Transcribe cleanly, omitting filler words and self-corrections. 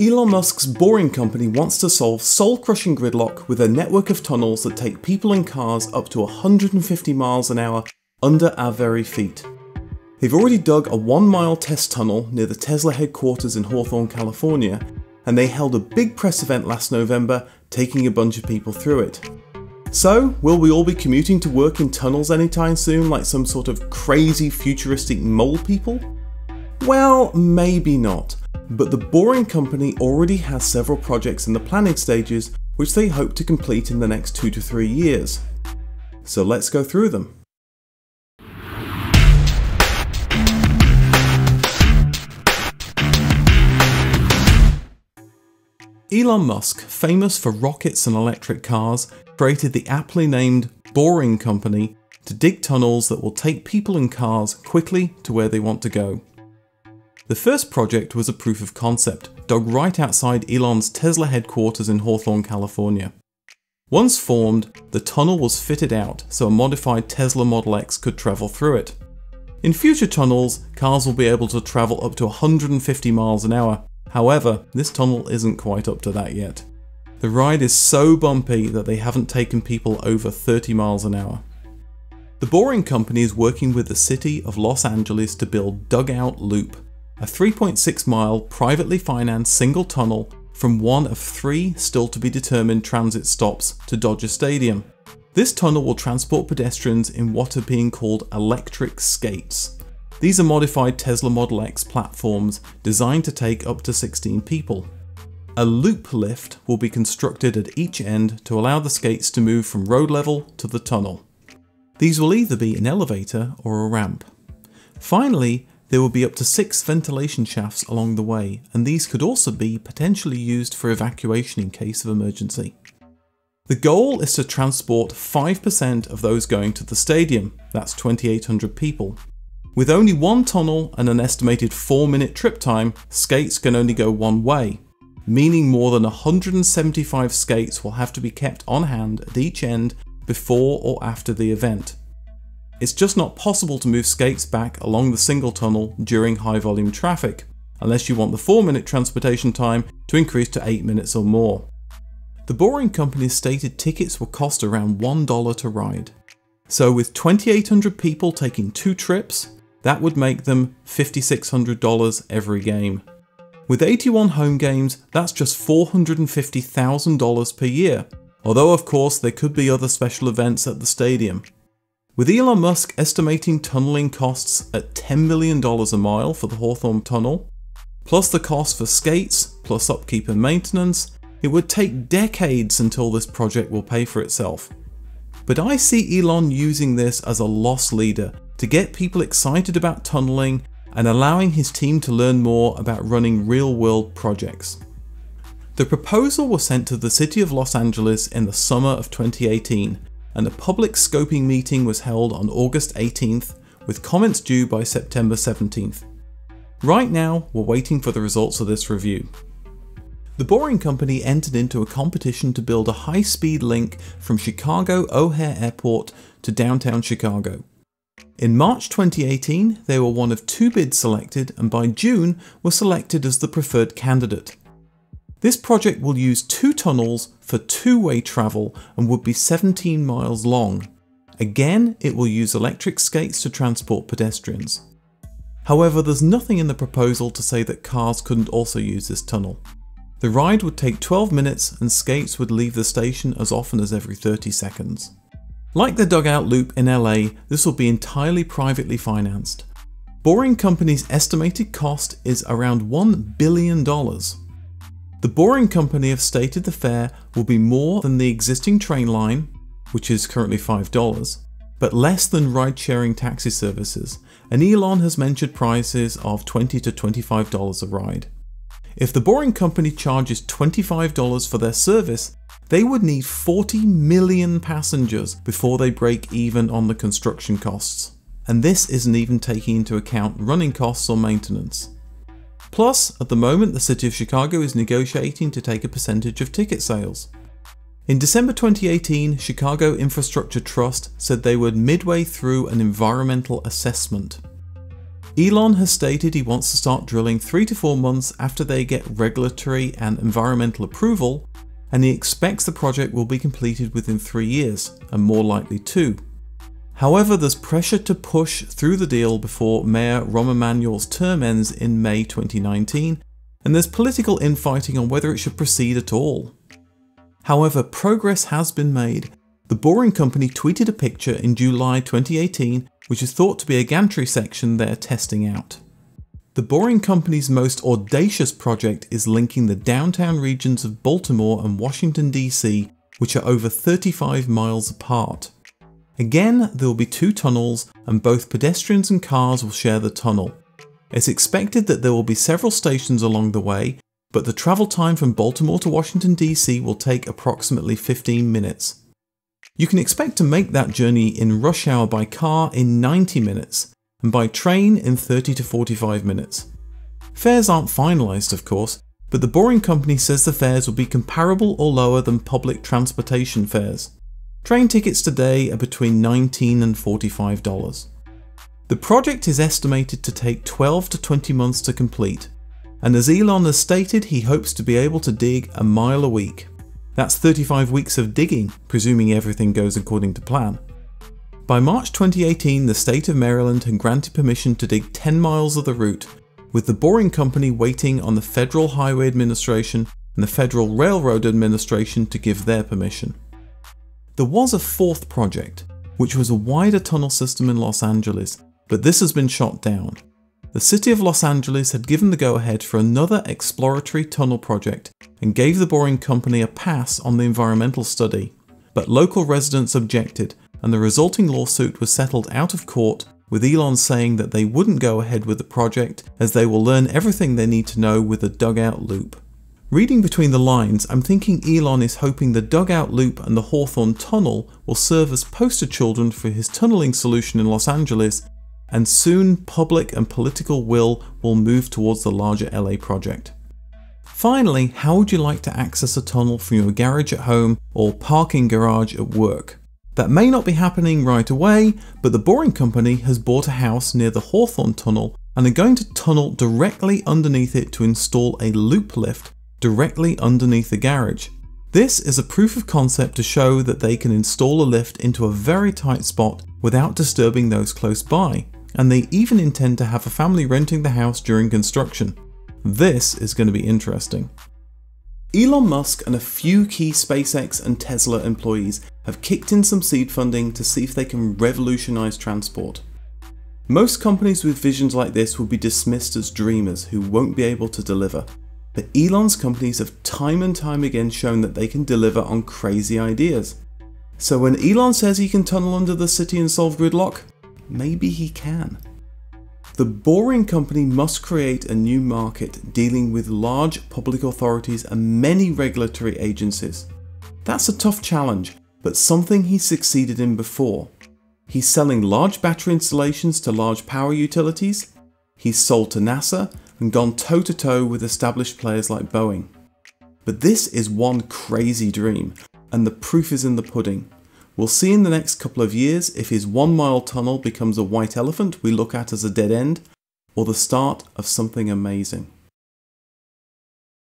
Elon Musk's Boring Company wants to solve soul-crushing gridlock with a network of tunnels that take people and cars up to 150 miles an hour under our very feet. They've already dug a 1-mile test tunnel near the Tesla headquarters in Hawthorne, California, and they held a big press event last November, taking a bunch of people through it. So, will we all be commuting to work in tunnels anytime soon like some sort of crazy futuristic mole people? Well, maybe not, but the Boring Company already has several projects in the planning stages which they hope to complete in the next 2 to 3 years. So let's go through them. Elon Musk, famous for rockets and electric cars, created the aptly named Boring Company to dig tunnels that will take people and cars quickly to where they want to go. The first project was a proof of concept, dug right outside Elon's Tesla headquarters in Hawthorne, California. Once formed, the tunnel was fitted out so a modified Tesla Model X could travel through it. In future tunnels, cars will be able to travel up to 150 miles an hour. However, this tunnel isn't quite up to that yet. The ride is so bumpy that they haven't taken people over 30 miles an hour. The Boring Company is working with the city of Los Angeles to build Dugout Loop, a 3.6-mile privately financed single tunnel from one of 3 still to be determined transit stops to Dodger Stadium. This tunnel will transport pedestrians in what are being called electric skates. These are modified Tesla Model X platforms designed to take up to 16 people. A loop lift will be constructed at each end to allow the skates to move from road level to the tunnel. These will either be an elevator or a ramp. Finally, there will be up to 6 ventilation shafts along the way, and these could also be potentially used for evacuation in case of emergency. The goal is to transport 5% of those going to the stadium, that's 2,800 people. With only one tunnel and an estimated 4-minute trip time, skates can only go one way, meaning more than 175 skates will have to be kept on hand at each end before or after the event. It's just not possible to move skates back along the single tunnel during high volume traffic, unless you want the 4-minute transportation time to increase to 8 minutes or more. The Boring Company stated tickets will cost around $1 to ride. So with 2,800 people taking 2 trips, that would make them $5,600 every game. With 81 home games, that's just $450,000 per year, although of course there could be other special events at the stadium. With Elon Musk estimating tunneling costs at $10 million a mile for the Hawthorne Tunnel, plus the cost for skates, plus upkeep and maintenance, it would take decades until this project will pay for itself. But I see Elon using this as a loss leader to get people excited about tunneling and allowing his team to learn more about running real-world projects. The proposal was sent to the city of Los Angeles in the summer of 2018, and a public scoping meeting was held on August 18th, with comments due by September 17th. Right now, we're waiting for the results of this review. The Boring Company entered into a competition to build a high-speed link from Chicago O'Hare Airport to downtown Chicago. In March 2018, they were one of 2 bids selected, and by June were selected as the preferred candidate. This project will use 2 tunnels for 2-way travel and would be 17 miles long. Again, it will use electric skates to transport pedestrians. However, there's nothing in the proposal to say that cars couldn't also use this tunnel. The ride would take 12 minutes and skates would leave the station as often as every 30 seconds. Like the Dugout Loop in LA, this will be entirely privately financed. Boring Company's estimated cost is around $1 billion. The Boring Company have stated the fare will be more than the existing train line, which is currently $5, but less than ride-sharing taxi services, and Elon has mentioned prices of $20 to $25 a ride. If the Boring Company charges $25 for their service, they would need 40 million passengers before they break even on the construction costs. And this isn't even taking into account running costs or maintenance. Plus, at the moment, the city of Chicago is negotiating to take a percentage of ticket sales. In December 2018, Chicago Infrastructure Trust said they were midway through an environmental assessment. Elon has stated he wants to start drilling 3 to 4 months after they get regulatory and environmental approval, and he expects the project will be completed within 3 years, and more likely 2. However, there's pressure to push through the deal before Mayor Rahm Emanuel's term ends in May 2019, and there's political infighting on whether it should proceed at all. However, progress has been made. The Boring Company tweeted a picture in July 2018, which is thought to be a gantry section they're testing out. The Boring Company's most audacious project is linking the downtown regions of Baltimore and Washington DC, which are over 35 miles apart. Again, there will be 2 tunnels, and both pedestrians and cars will share the tunnel. It's expected that there will be several stations along the way, but the travel time from Baltimore to Washington DC will take approximately 15 minutes. You can expect to make that journey in rush hour by car in 90 minutes, and by train in 30 to 45 minutes. Fares aren't finalised, of course, but the Boring Company says the fares will be comparable or lower than public transportation fares. Train tickets today are between $19 and $45. The project is estimated to take 12 to 20 months to complete, and as Elon has stated, he hopes to be able to dig a mile a week. That's 35 weeks of digging, presuming everything goes according to plan. By March 2018, the state of Maryland had granted permission to dig 10 miles of the route, with the Boring Company waiting on the Federal Highway Administration and the Federal Railroad Administration to give their permission. There was a 4th project, which was a wider tunnel system in Los Angeles, but this has been shot down. The city of Los Angeles had given the go-ahead for another exploratory tunnel project and gave the Boring Company a pass on the environmental study, but local residents objected, and the resulting lawsuit was settled out of court, with Elon saying that they wouldn't go ahead with the project as they will learn everything they need to know with the Dugout Loop. Reading between the lines, I'm thinking Elon is hoping the Dugout Loop and the Hawthorne Tunnel will serve as poster children for his tunnelling solution in Los Angeles, and soon public and political will move towards the larger LA project. Finally, how would you like to access a tunnel from your garage at home or parking garage at work? That may not be happening right away, but the Boring Company has bought a house near the Hawthorne Tunnel and are going to tunnel directly underneath it to install a loop lift directly underneath the garage. This is a proof of concept to show that they can install a lift into a very tight spot without disturbing those close by, and they even intend to have a family renting the house during construction. This is going to be interesting. Elon Musk and a few key SpaceX and Tesla employees have kicked in some seed funding to see if they can revolutionize transport. Most companies with visions like this would be dismissed as dreamers who won't be able to deliver, but Elon's companies have time and time again shown that they can deliver on crazy ideas. So when Elon says he can tunnel under the city and solve gridlock, maybe he can. The Boring Company must create a new market dealing with large public authorities and many regulatory agencies. That's a tough challenge, but something he succeeded in before. He's selling large battery installations to large power utilities, he's sold to NASA, and gone toe-to-toe with established players like Boeing. But this is one crazy dream, and the proof is in the pudding. We'll see in the next couple of years if his 1-mile tunnel becomes a white elephant we look at as a dead end, or the start of something amazing.